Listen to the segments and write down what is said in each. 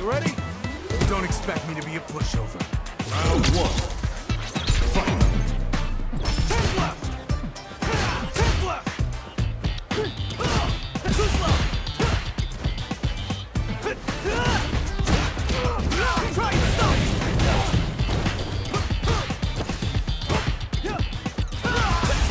You ready? Don't expect me to be a pushover. Round one. Fight. 10 left. 10 left. 2 left. Try and stop. Let's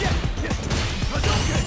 get it! Hadouken!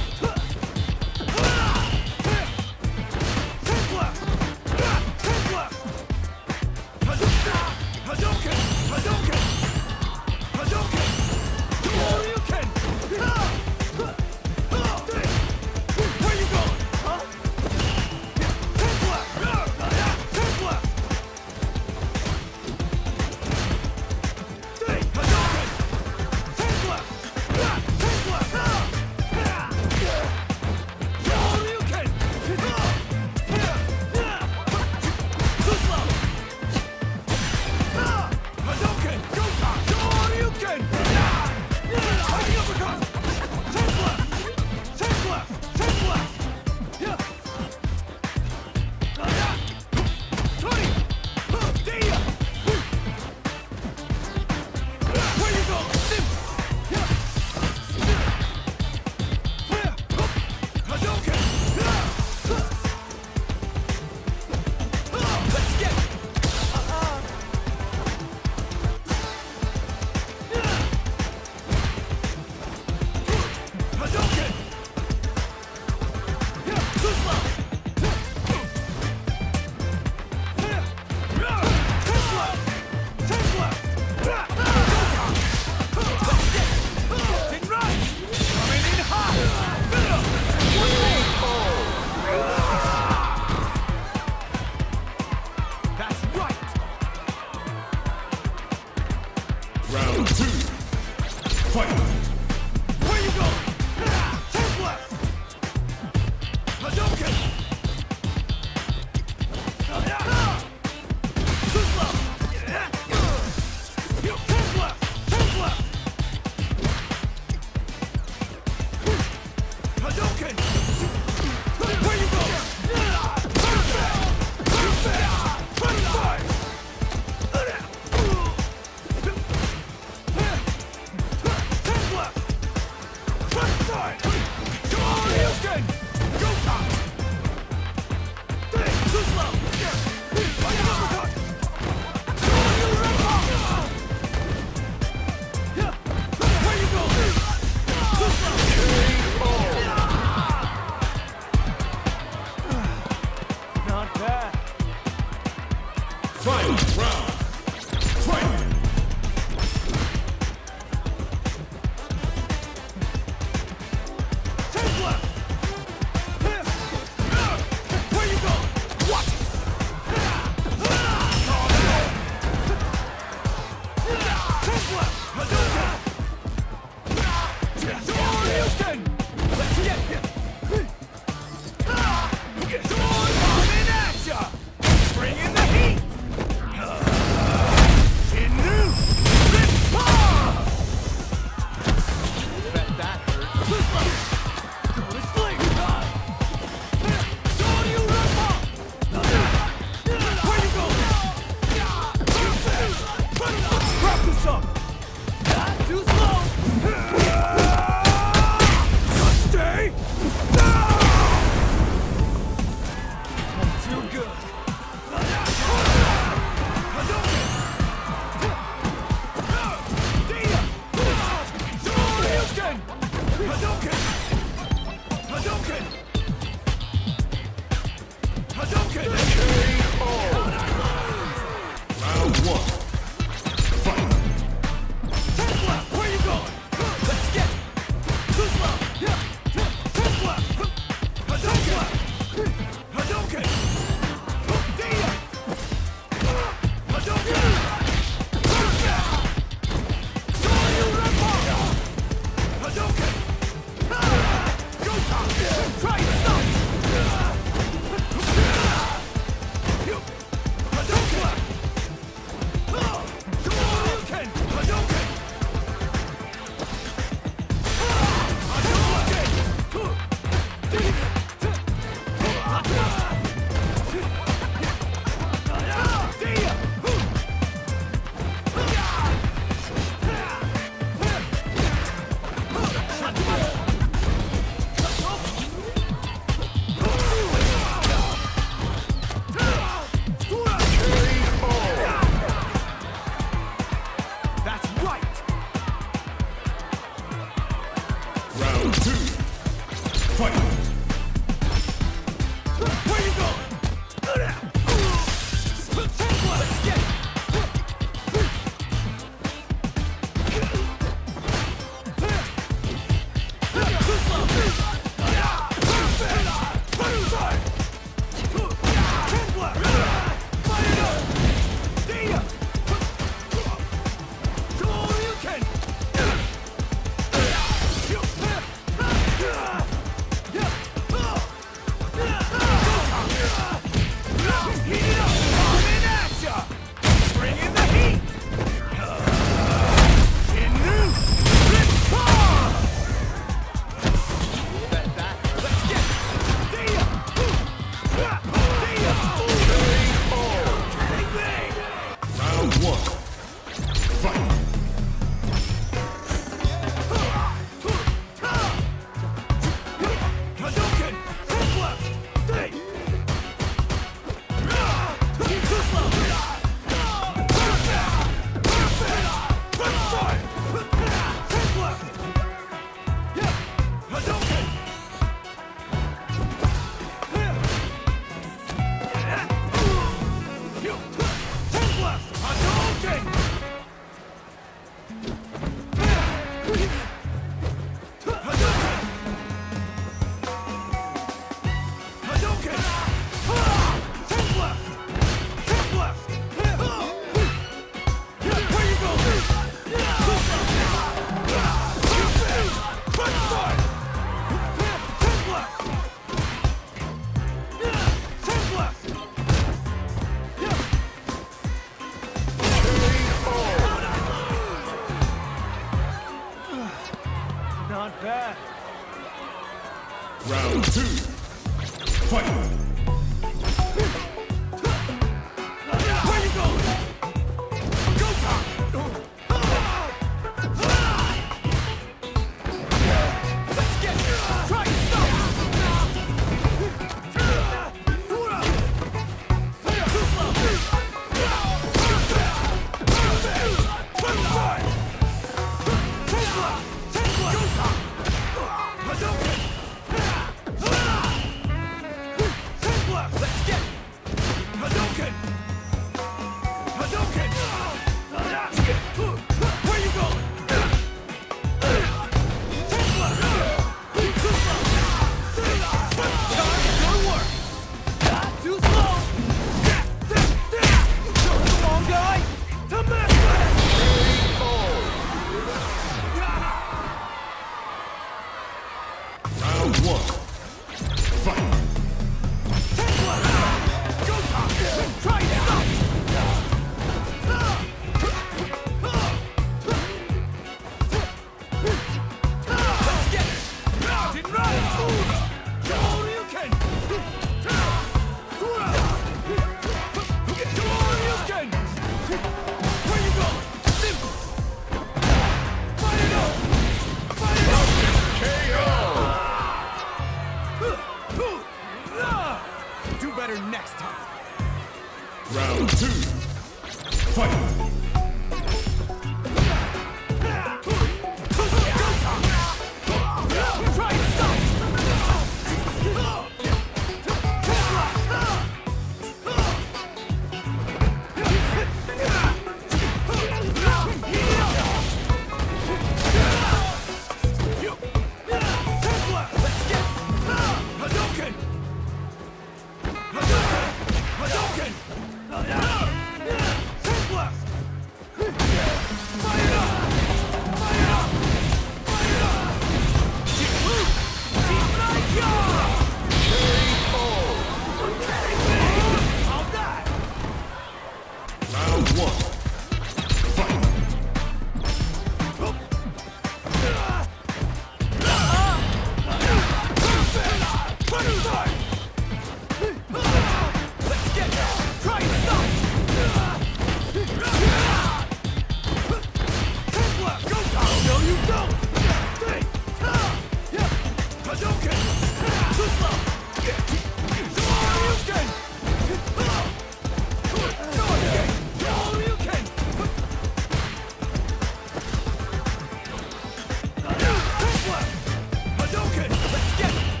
Hadouken, let's get it!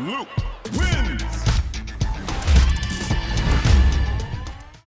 Luke wins.